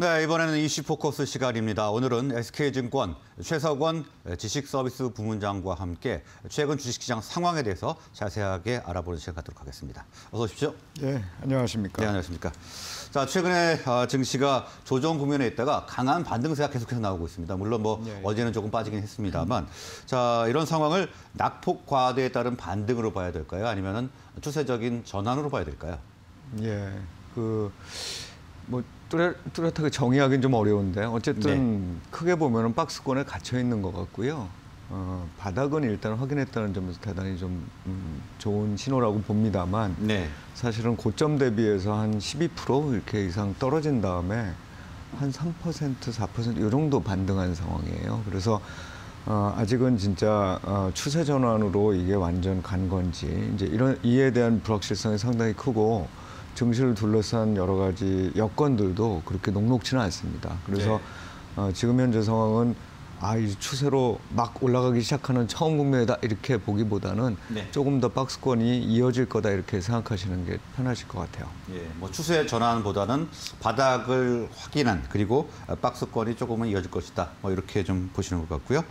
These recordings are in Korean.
네, 이번에는 이슈 포커스 시간입니다. 오늘은 SK증권 최석원 지식서비스 부문장과 함께 최근 주식시장 상황에 대해서 자세하게 알아보는 시간 갖도록 하겠습니다. 어서 오십시오. 네, 안녕하십니까. 네, 안녕하십니까. 자, 최근에 증시가 조정 국면에 있다가 강한 반등세가 계속해서 나오고 있습니다. 물론 뭐 네. 어제는 조금 빠지긴 했습니다만, 자, 이런 상황을 낙폭 과대에 따른 반등으로 봐야 될까요? 아니면은 추세적인 전환으로 봐야 될까요? 예, 뭐 뚜렷하게 정의하기는 좀 어려운데 어쨌든 네. 크게 보면은 박스권에 갇혀 있는 것 같고요. 바닥은 일단 확인했다는 점에서 대단히 좀 좋은 신호라고 봅니다만 네. 사실은 고점 대비해서 한 12% 이렇게 이상 떨어진 다음에 한 3%, 4% 이 정도 반등한 상황이에요. 그래서 아직은 진짜 추세 전환으로 이게 완전 간 건지 이제 이에 대한 불확실성이 상당히 크고. 증시를 둘러싼 여러 가지 여건들도 그렇게 녹록지는 않습니다. 그래서 네. 지금 현재 상황은 이 추세로 막 올라가기 시작하는 처음 국면이다 이렇게 보기보다는 네. 조금 더 박스권이 이어질 거다 이렇게 생각하시는 게 편하실 것 같아요. 예, 뭐 추세 전환보다는 바닥을 확인한 그리고 박스권이 조금은 이어질 것이다. 뭐 이렇게 좀 보시는 것 같고요.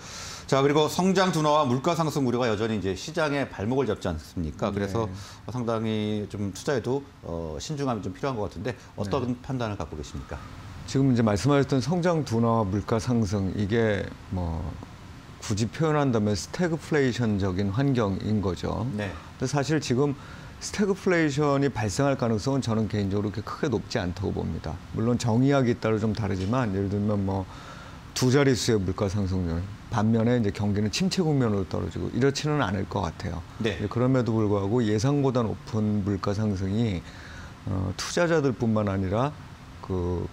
자, 그리고 성장 둔화와 물가 상승 우려가 여전히 이제 시장에 발목을 잡지 않습니까? 그래서 네. 상당히 좀 투자에도 신중함이 좀 필요한 것 같은데 어떤 네. 판단을 갖고 계십니까? 지금 이제 말씀하셨던 성장 둔화와 물가 상승 이게 뭐 굳이 표현한다면 스태그플레이션적인 환경인 거죠. 네. 근데 사실 지금 스태그플레이션이 발생할 가능성은 저는 개인적으로 그렇게 크게 높지 않다고 봅니다. 물론 정의하기 따라 좀 다르지만 예를 들면 뭐 두 자릿수의 물가 상승률 반면에 이제 경기는 침체 국면으로 떨어지고 이렇지는 않을 것 같아요. 네. 그럼에도 불구하고 예상보다 높은 물가 상승이 투자자들뿐만 아니라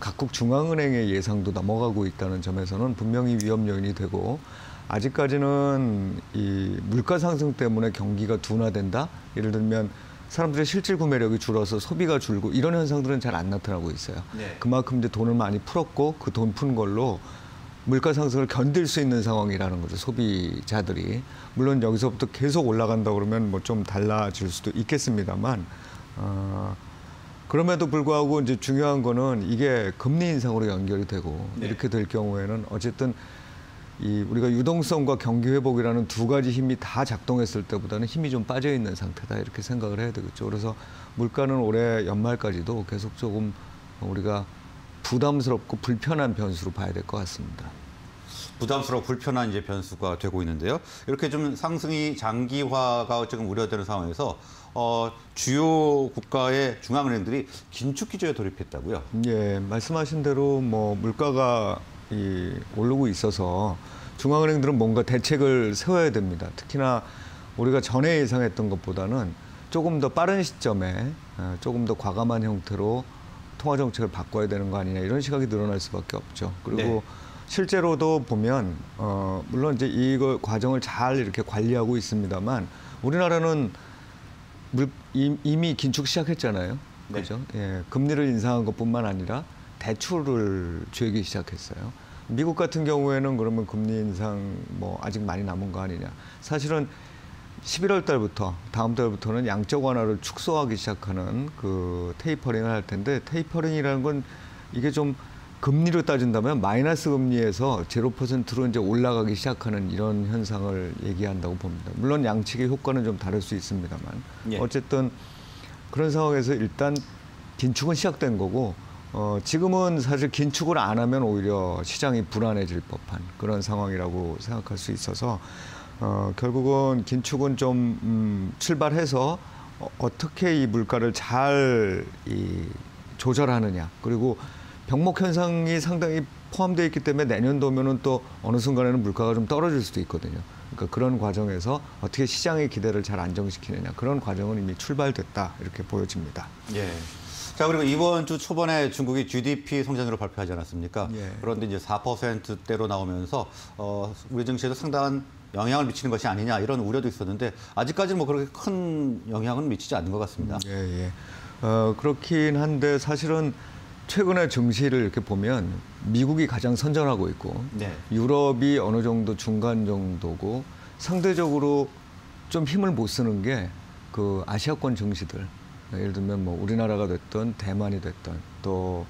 각국 중앙은행의 예상도 넘어가고 있다는 점에서는 분명히 위험 요인이 되고 아직까지는 이 물가 상승 때문에 경기가 둔화된다. 예를 들면 사람들의 실질 구매력이 줄어서 소비가 줄고 이런 현상들은 잘 안 나타나고 있어요. 네. 그만큼 이제 돈을 많이 풀었고 그 돈 푼 걸로 물가 상승을 견딜 수 있는 상황이라는 거죠. 소비자들이. 물론 여기서부터 계속 올라간다 그러면 뭐 좀 달라질 수도 있겠습니다만 그럼에도 불구하고 이제 중요한 거는 이게 금리 인상으로 연결이 되고 네. 이렇게 될 경우에는 어쨌든 우리가 유동성과 경기 회복이라는 두 가지 힘이 다 작동했을 때보다는 힘이 좀 빠져 있는 상태다 이렇게 생각을 해야 되겠죠. 그래서 물가는 올해 연말까지도 계속 조금 우리가 부담스럽고 불편한 변수로 봐야 될 것 같습니다. 부담스럽고 불편한 이제 변수가 되고 있는데요. 이렇게 좀 상승이 장기화가 지금 우려되는 상황에서 주요 국가의 중앙은행들이 긴축 기조에 돌입했다고요? 예, 말씀하신 대로 뭐 물가가 오르고 있어서 중앙은행들은 뭔가 대책을 세워야 됩니다. 특히나 우리가 전에 예상했던 것보다는 조금 더 빠른 시점에 조금 더 과감한 형태로 통화 정책을 바꿔야 되는 거 아니냐 이런 시각이 늘어날 수밖에 없죠. 그리고 네. 실제로도 보면 물론 이제 이 과정을 잘 이렇게 관리하고 있습니다만 우리나라는 이미 긴축 시작했잖아요. 네. 그죠? 예, 금리를 인상한 것뿐만 아니라 대출을 줄이기 시작했어요. 미국 같은 경우에는 그러면 금리 인상 뭐 아직 많이 남은 거 아니냐. 사실은 11월 달부터 다음 달부터는 양적 완화를 축소하기 시작하는 그 테이퍼링을 할 텐데 테이퍼링이라는 건 이게 좀 금리로 따진다면 마이너스 금리에서 0%로 이제 올라가기 시작하는 이런 현상을 얘기한다고 봅니다. 물론 양측의 효과는 좀 다를 수 있습니다만 예. 어쨌든 그런 상황에서 일단 긴축은 시작된 거고 지금은 사실 긴축을 안 하면 오히려 시장이 불안해질 법한 그런 상황이라고 생각할 수 있어서 결국은 긴축은 좀 출발해서 어떻게 이 물가를 잘 조절하느냐 그리고 병목 현상이 상당히 포함되어 있기 때문에 내년도면은 또 어느 순간에는 물가가 좀 떨어질 수도 있거든요. 그러니까 그런 과정에서 어떻게 시장의 기대를 잘 안정시키느냐 그런 과정은 이미 출발됐다 이렇게 보여집니다. 예. 자, 그리고 이번 주 초반에 중국이 GDP 성장률을 발표하지 않았습니까? 예. 그런데 이제 4%대로 나오면서 우리 증시에도 상당한 영향을 미치는 것이 아니냐 이런 우려도 있었는데 아직까지는 뭐 그렇게 큰 영향은 미치지 않는 것 같습니다. 예, 예. 그렇긴 한데 사실은. 최근에 증시를 이렇게 보면 미국이 가장 선전하고 있고 네. 유럽이 어느 정도 중간 정도고 상대적으로 좀 힘을 못 쓰는 게 그 아시아권 증시들 예를 들면 뭐 우리나라가 됐든 대만이 됐든 또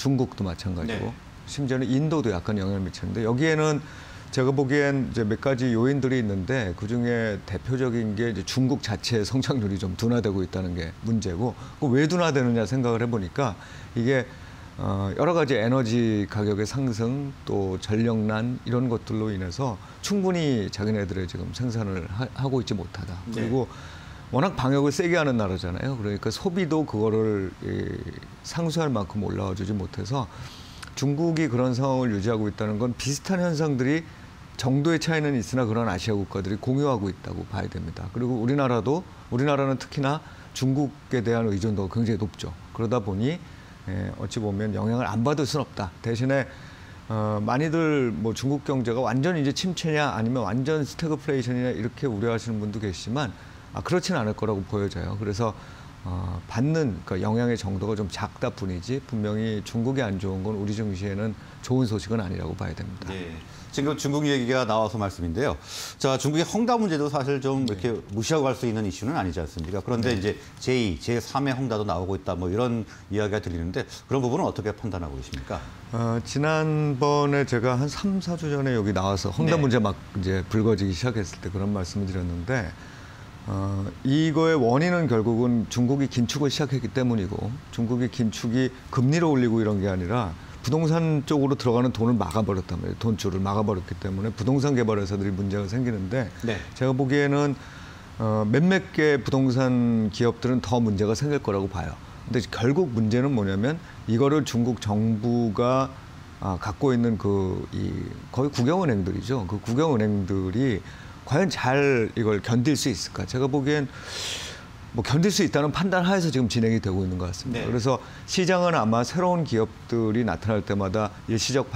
중국도 마찬가지고 네. 심지어는 인도도 약간 영향을 미치는데 여기에는 제가 보기엔 이제 몇 가지 요인들이 있는데 그중에 대표적인 게 이제 중국 자체의 성장률이 좀 둔화되고 있다는 게 문제고 그 왜 둔화되느냐 생각을 해보니까 이게 여러 가지 에너지 가격의 상승 또 전력난 이런 것들로 인해서 충분히 자기네들의 지금 생산을 하고 있지 못하다. 그리고 네. 워낙 방역을 세게 하는 나라잖아요. 그러니까 소비도 그거를 상쇄할 만큼 올라와 주지 못해서 중국이 그런 상황을 유지하고 있다는 건 비슷한 현상들이 정도의 차이는 있으나 그런 아시아 국가들이 공유하고 있다고 봐야 됩니다. 그리고 우리나라는 특히나 중국에 대한 의존도가 굉장히 높죠. 그러다 보니 어찌 보면 영향을 안 받을 수는 없다. 대신에 많이들 뭐 중국 경제가 완전히 이제 침체냐 아니면 완전 스태그플레이션이냐 이렇게 우려하시는 분도 계시지만 그렇지는 않을 거라고 보여져요. 그래서 받는 그 영향의 정도가 좀 작다 뿐이지 분명히 중국이 안 좋은 건 우리 증시에는 좋은 소식은 아니라고 봐야 됩니다. 네. 지금 중국 얘기가 나와서 말씀인데요. 자, 중국의 헝다 문제도 사실 좀 이렇게 네. 무시하고 갈 수 있는 이슈는 아니지 않습니까? 그런데 네. 이제 제2, 제3의 헝다도 나오고 있다 뭐 이런 이야기가 들리는데 그런 부분은 어떻게 판단하고 계십니까? 지난번에 제가 한 3, 4주 전에 여기 나와서 헝다 네. 문제 막 이제 불거지기 시작했을 때 그런 말씀을 드렸는데 이거의 원인은 결국은 중국이 긴축을 시작했기 때문이고 중국이 긴축이 금리를 올리고 이런 게 아니라 부동산 쪽으로 들어가는 돈을 막아버렸단 말이에요. 돈줄을 막아버렸기 때문에 부동산 개발 회사들이 문제가 생기는데 네. 제가 보기에는 몇몇 개의 부동산 기업들은 더 문제가 생길 거라고 봐요. 근데 결국 문제는 뭐냐면 이거를 중국 정부가 갖고 있는 거의 국영은행들이죠. 그 국영은행들이 과연 잘 이걸 견딜 수 있을까? 제가 보기엔 뭐 견딜 수 있다는 판단 하에서 지금 진행이 되고 있는 것 같습니다. 네. 그래서 시장은 아마 새로운 기업들이 나타날 때마다 일시적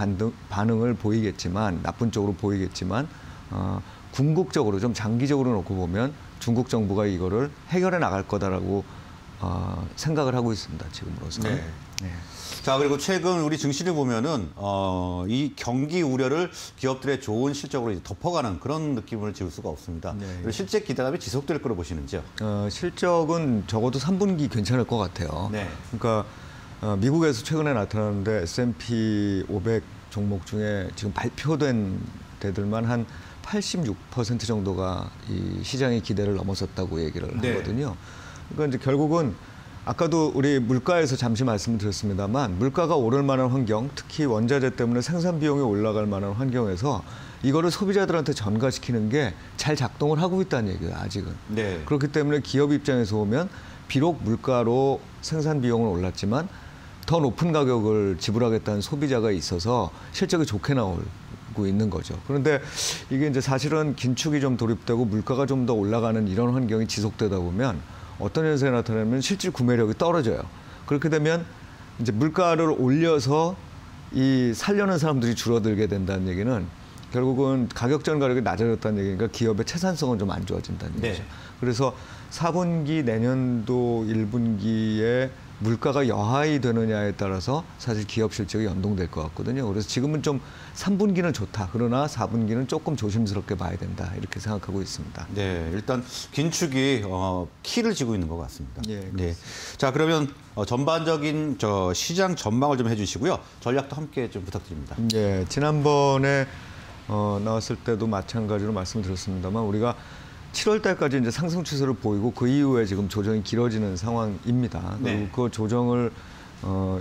반응을 보이겠지만 나쁜 쪽으로 보이겠지만 궁극적으로 좀 장기적으로 놓고 보면 중국 정부가 이거를 해결해 나갈 거다라고 생각을 하고 있습니다. 지금으로서는. 네. 네. 자, 그리고 최근 우리 증시를 보면은, 이 경기 우려를 기업들의 좋은 실적으로 이제 덮어가는 그런 느낌을 지울 수가 없습니다. 네. 실제 기대감이 지속될 거로 보시는지요? 실적은 적어도 3분기 괜찮을 것 같아요. 네. 그러니까, 미국에서 최근에 나타났는데 S&P 500 종목 중에 지금 발표된 데들만 한 86% 정도가 이 시장의 기대를 넘어섰다고 얘기를 네. 하거든요. 그러니까 이제 결국은 아까도 우리 물가에서 잠시 말씀을 드렸습니다만 물가가 오를 만한 환경, 특히 원자재 때문에 생산 비용이 올라갈 만한 환경에서 이거를 소비자들한테 전가시키는 게 잘 작동을 하고 있다는 얘기예요, 아직은. 네. 그렇기 때문에 기업 입장에서 보면 비록 물가로 생산 비용은 올랐지만 더 높은 가격을 지불하겠다는 소비자가 있어서 실적이 좋게 나오고 있는 거죠. 그런데 이게 이제 사실은 긴축이 좀 도입되고 물가가 좀 더 올라가는 이런 환경이 지속되다 보면 어떤 현상이 나타나면 실질 구매력이 떨어져요. 그렇게 되면 이제 물가를 올려서 이 살려는 사람들이 줄어들게 된다는 얘기는 결국은 가격 전 가격이 낮아졌다는 얘기니까 기업의 채산성은 좀 안 좋아진다는 얘기죠. 네. 그래서 4분기 내년도 1분기에 물가가 여하이 되느냐에 따라서 사실 기업 실적이 연동될 것 같거든요. 그래서 지금은 좀 3분기는 좋다. 그러나 4분기는 조금 조심스럽게 봐야 된다. 이렇게 생각하고 있습니다. 네, 일단 긴축이 키를 쥐고 있는 것 같습니다. 네, 네. 자, 그러면 전반적인 시장 전망을 좀 해주시고요. 전략도 함께 좀 부탁드립니다. 네, 지난번에 나왔을 때도 마찬가지로 말씀드렸습니다만 우리가 7월 달까지 이제 상승 추세를 보이고 그 이후에 지금 조정이 길어지는 상황입니다. 네. 그리고 그 조정을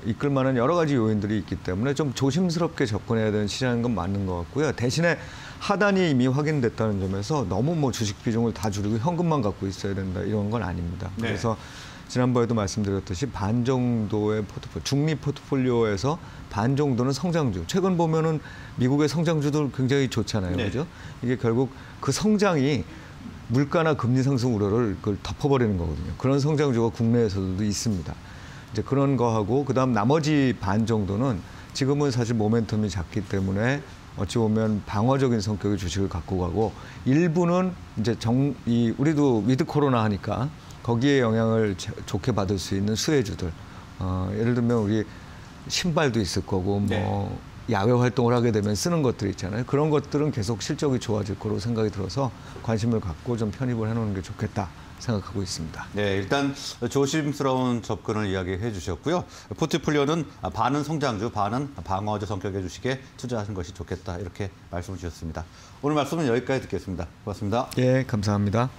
이끌 만한 여러 가지 요인들이 있기 때문에 좀 조심스럽게 접근해야 되는 시장인 건 맞는 것 같고요. 대신에 하단이 이미 확인됐다는 점에서 너무 뭐 주식 비중을 다 줄이고 현금만 갖고 있어야 된다 이런 건 아닙니다. 네. 그래서 지난번에도 말씀드렸듯이 반 정도의 포트폴리오, 중립 포트폴리오에서 반 정도는 성장주. 최근 보면은 미국의 성장주들 굉장히 좋잖아요. 네. 그죠? 이게 결국 그 성장이 물가나 금리 상승 우려를 그걸 덮어버리는 거거든요. 그런 성장주가 국내에서도 있습니다. 이제 그런 거하고 그다음 나머지 반 정도는 지금은 사실 모멘텀이 작기 때문에 어찌 보면 방어적인 성격의 주식을 갖고 가고 일부는 이제 우리도 위드 코로나 하니까 거기에 영향을 좋게 받을 수 있는 수혜주들. 예를 들면 우리 신발도 있을 거고 뭐 야외 활동을 하게 되면 쓰는 것들 있잖아요. 그런 것들은 계속 실적이 좋아질 거로 생각이 들어서 관심을 갖고 좀 편입을 해놓는 게 좋겠다 생각하고 있습니다. 네, 일단 조심스러운 접근을 이야기해 주셨고요. 포트폴리오는 반은 성장주, 반은 방어주 성격의 주식에 투자하는 것이 좋겠다 이렇게 말씀을 주셨습니다. 오늘 말씀은 여기까지 듣겠습니다. 고맙습니다. 예, 감사합니다.